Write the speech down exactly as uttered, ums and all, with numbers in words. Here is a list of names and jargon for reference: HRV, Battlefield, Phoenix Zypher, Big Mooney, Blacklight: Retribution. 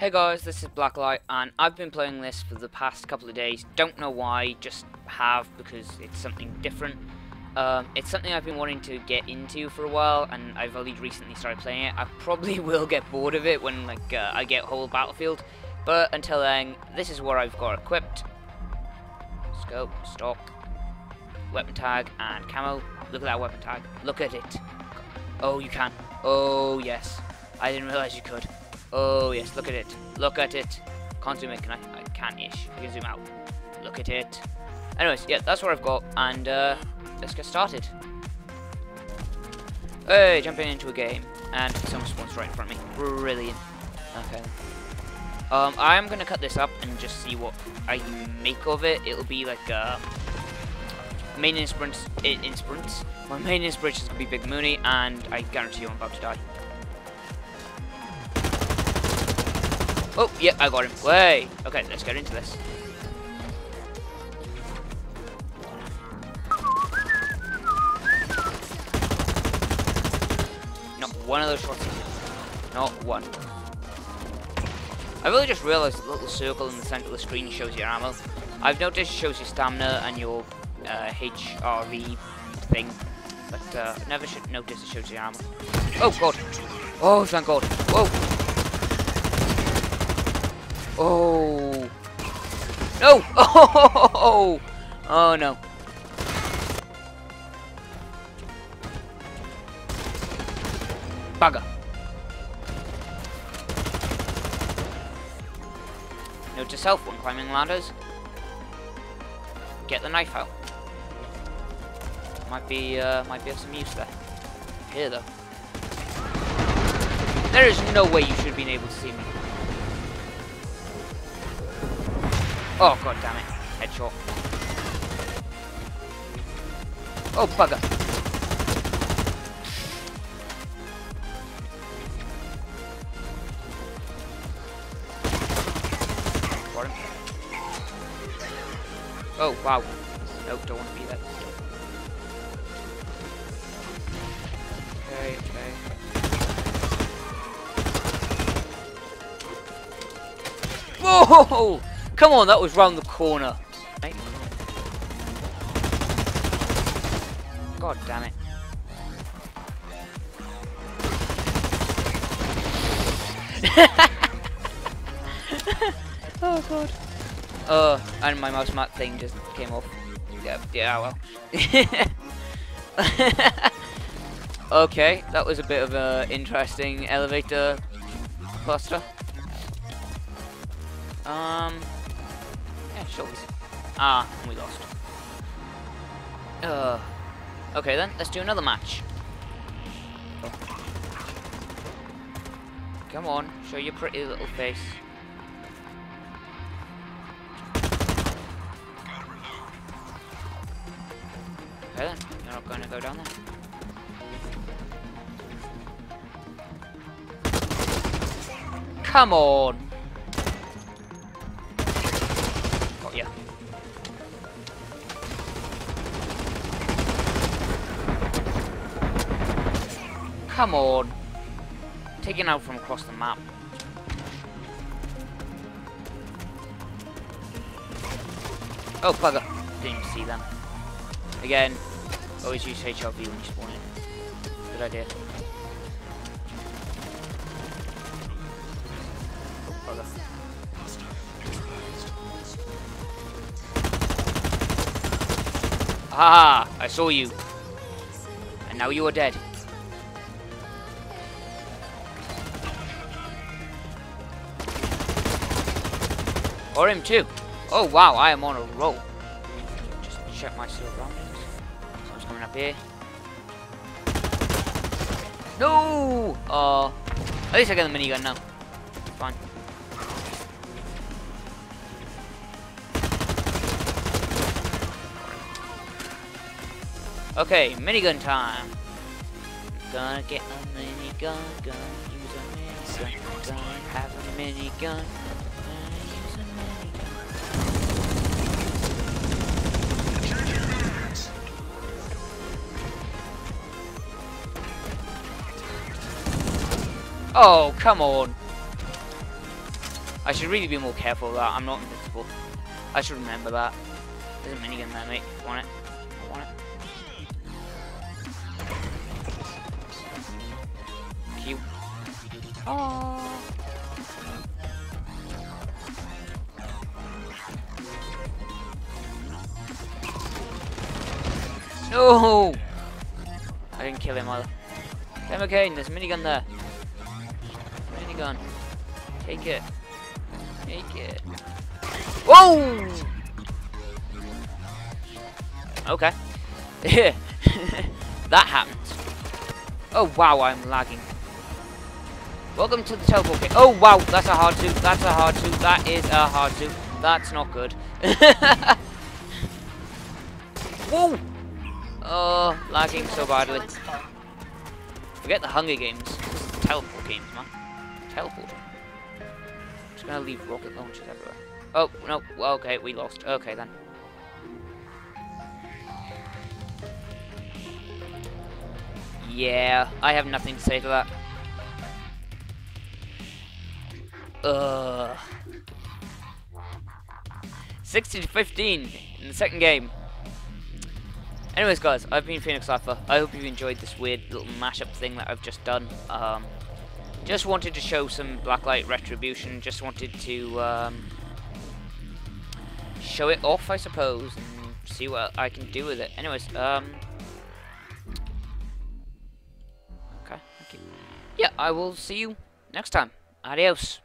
Hey guys, this is Blacklight, and I've been playing this for the past couple of days. Don't know why, just have, because it's something different. Um, it's something I've been wanting to get into for a while, and I've only recently started playing it. I probably will get bored of it when like uh, I get whole Battlefield, but until then, this is what I've got equipped. Scope, stock, weapon tag, and camo. Look at that weapon tag. Look at it. Oh, you can. Oh, yes. I didn't realize you could. Oh yes, look at it. Look at it. Can't zoom in, can I? I can-ish. I can zoom out. Look at it. Anyways, yeah, that's what I've got, and uh, let's get started. Hey, jumping into a game, and someone spawns right in front of me. Brilliant. Okay. Um, I'm gonna cut this up and just see what I make of it. It'll be like uh, main inspirants. Inspirants. My main inspiration is gonna be Big Mooney, and I guarantee you I'm about to die. Oh, yeah, I got him. Way. Okay, let's get into this. Not one of those shots. Not one. I really just realized the little circle in the center of the screen shows your ammo. I've noticed it shows your stamina and your uh, H R V thing, but uh, I never should notice it shows your ammo. Oh, God. Oh, thank God. Whoa. Oh no! Oh! Oh no! Bugger! Note to self when climbing ladders: get the knife out. Might be, uh, might be of some use there. Here though, there is no way you should have been able to see me. Oh, god damn it. Headshot. Oh, bugger. Got him. Oh, wow. Nope, don't want to be there. Okay, okay. Whoa! Come on, that was round the corner. Mate. God damn it. Oh god. Uh, and my mouse mat thing just came off. Yeah, yeah, well. Okay, that was a bit of an interesting elevator cluster. Um... Sure. Ah, we lost. Uh, okay then, let's do another match. Oh. Come on, show your pretty little face. Gotta reload. Okay then, you're not going to go down there. Come on! Yeah. Come on. Taken out from across the map. Oh, bugger. Didn't even see them. Again, always use H R V when you spawn in. Good idea. Oh, bugger. Haha, I saw you. And now you are dead. Or him too. Oh wow, I am on a roll. Just check my silver roundings. Someone's coming up here. No! Oh, at least I get the minigun now. Fine. Okay, minigun time. Gonna get a minigun, gonna use a minigun, gonna have a minigun, gonna use a minigun. Oh, come on. I should really be more careful of that. I'm not invincible. I should remember that. There's a minigun there, mate. You want it? I want it. Cute. Oh. No! I didn't kill him either. I'm okay, there's a minigun there. Minigun. Take it. Take it. Whoa! Okay. That happened. Oh wow, I'm lagging. Welcome to the teleport game. Oh wow, that's a hard two. That's a hard two. That is a hard two. That's not good. Whoa! Oh, lagging so badly. Forget the Hunger Games. This is the teleport games, man. Teleport. I'm just gonna leave rocket launchers everywhere. Oh, no. Well, okay, we lost. Okay, then. Yeah, I have nothing to say to that. Ugh. sixty to fifteen in the second game. Anyways, guys, I've been Phoenix Zypher. I hope you've enjoyed this weird little mashup thing that I've just done. Um, just wanted to show some Blacklight Retribution. Just wanted to um, show it off, I suppose, and see what I can do with it. Anyways, um, okay, thank you. Yeah, I will see you next time. Adios.